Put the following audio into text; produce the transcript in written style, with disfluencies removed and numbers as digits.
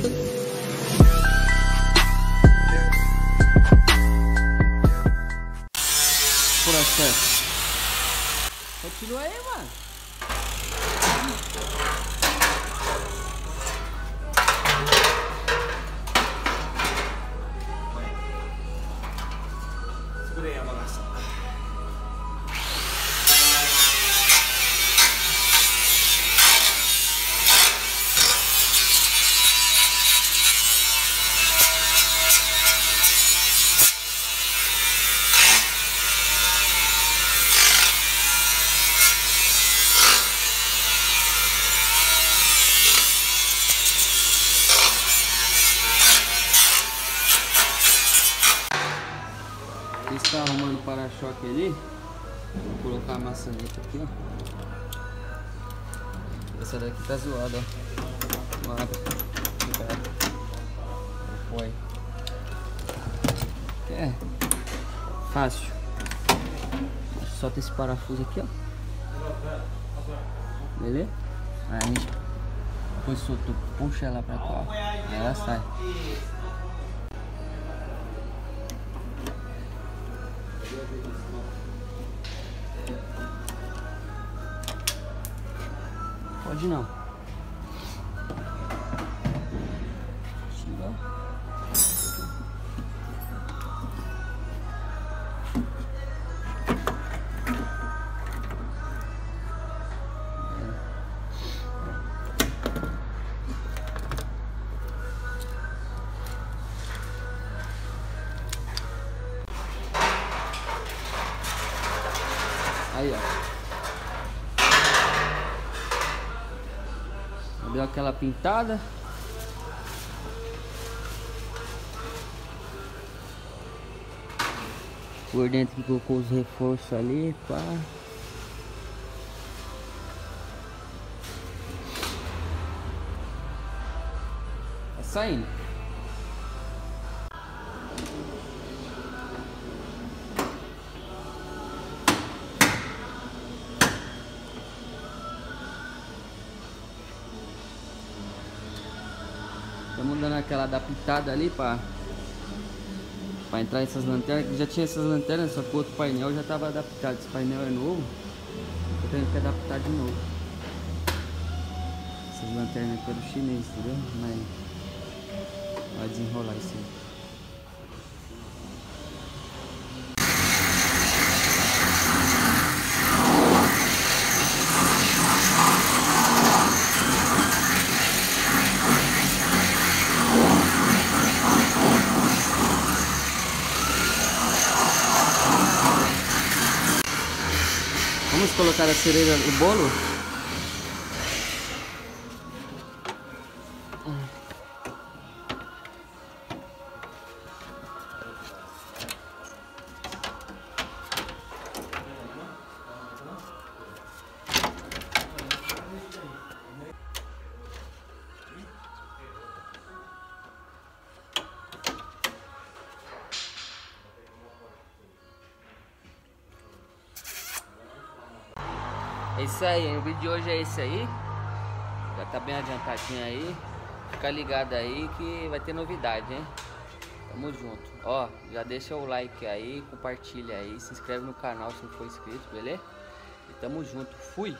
Por acesso. Continua aí, mano. Segurei a bagaça. Está arrumando o para-choque ali. Vou colocar a maçaneta aqui, ó. Essa daqui tá zoada, ó. Zoada. Cuidado. Foi. É fácil. Solta esse parafuso aqui, ó. Beleza? Aí a gente depois soltou, puxa ela pra cá, ó. Aí ela sai. Pode não. Tira. Aí, ó. Deu aquela pintada. Por dentro que colocou os reforços ali, pá. Tá saindo. Estamos dando aquela adaptada ali para entrar essas lanternas. Já tinha essas lanternas, só que o outro painel já estava adaptado. Esse painel é novo, eu tenho que adaptar de novo. Essas lanternas aqui é do chinês, entendeu? Mas vai desenrolar isso aí. Vamos colocar a cereja no bolo? É isso aí, o vídeo de hoje é esse aí. Já tá bem adiantadinho aí. Fica ligado aí que vai ter novidade, hein? Tamo junto. Ó, já deixa o like aí, compartilha aí, se inscreve no canal se não for inscrito, beleza? E tamo junto. Fui!